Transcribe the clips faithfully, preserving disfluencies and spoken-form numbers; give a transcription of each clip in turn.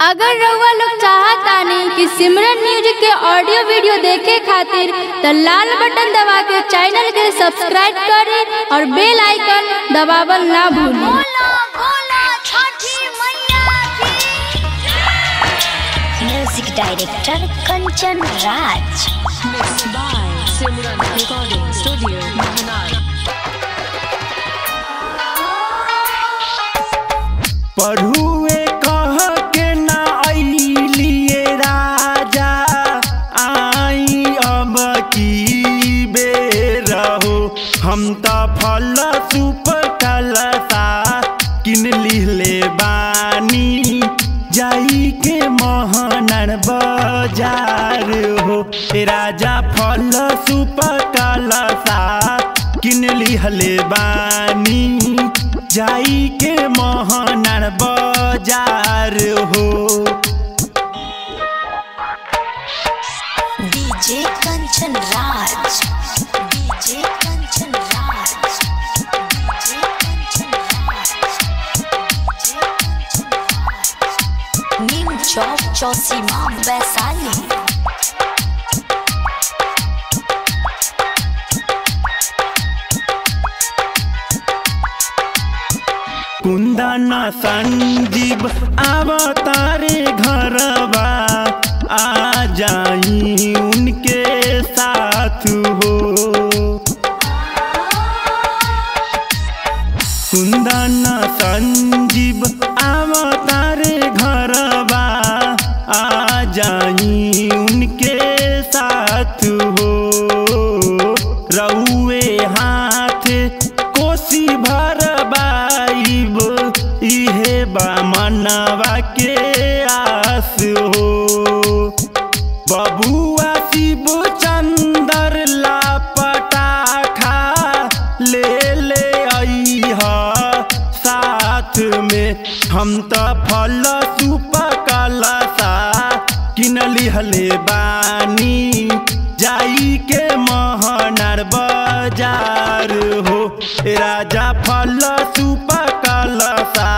अगर रउआ लोग चाहता नहीं कि सिमरन म्यूजिक के ऑडियो वीडियो देखे खातिर तो लाल बटन दबा के चैनल के सब्सक्राइब करें और बेल आइकन दबावल ना भूलें। Music director Kanchan Raj, mix by Simran recording studio Mahnar. पढ़ुए कह के ना आइलिए राजा, आई अब की बेरा हो। हम त फल सुपर कलता किन लिहले बानी, जाई के महनार बाजार हो। राजा फल सुपर कलता किन लिहले बानी, जाई के महनार बाजार हो। DJ Kanchan Raj, DJ Kanchan Raj, DJ Kanchan Raj, Neem Chowk Chausima Vaishali. Kundan Sandeep अवतारे घरवा, आ जाई उनके साथ हो। कुंदन संदीप अवतारे घरवा, आ जाई उनके साथ हो। रउए हाथ कोसी भरवा, इहे बा मनवा के आस हो। बबुआ शिव चंदर ला पटाखा ले ले आईहा साथ में। हम त फल सुपर कलसा किन लिहले बानी, जाई के महनार बाजार हो। राजा फल सुपर कलसा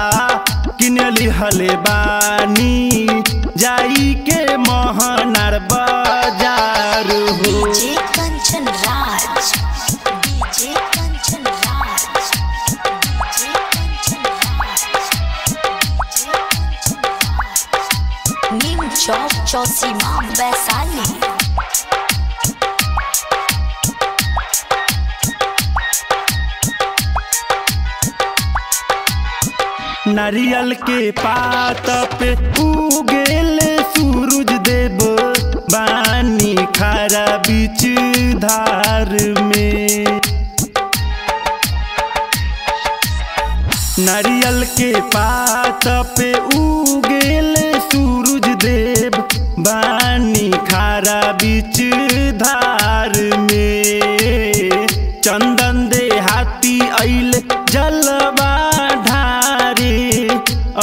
किन लिहले बानी, जाई के महनार बाजार हो। DJ Kanchan Raj, DJ Kanchan Raj, DJ Kanchan Raj, DJ Kanchan Raj, Neem Chowk Chausima Vaishali. नारियल के पात पे उगेल सूरज देव बानी, खारा बीच धार में। नारियल के पात पे उगेल सूरज देव बानी, खारा बीच धार में। चंदन दे हाथी आइल जलवा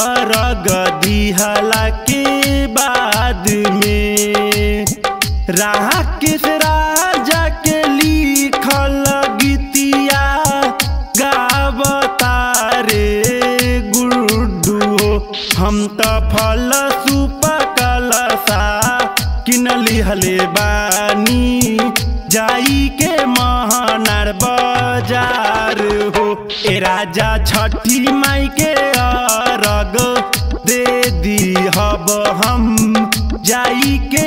अरग दिहला के बाद में। राह किस राजा के लिखल गीतिया गावता रे गुड्डू हो। हम त फल सुपर कलसा किन लिहले बानी, जाई के महनार बाजार हो। ए राजा छठी माई के अरग दे दी हब हम, जाई के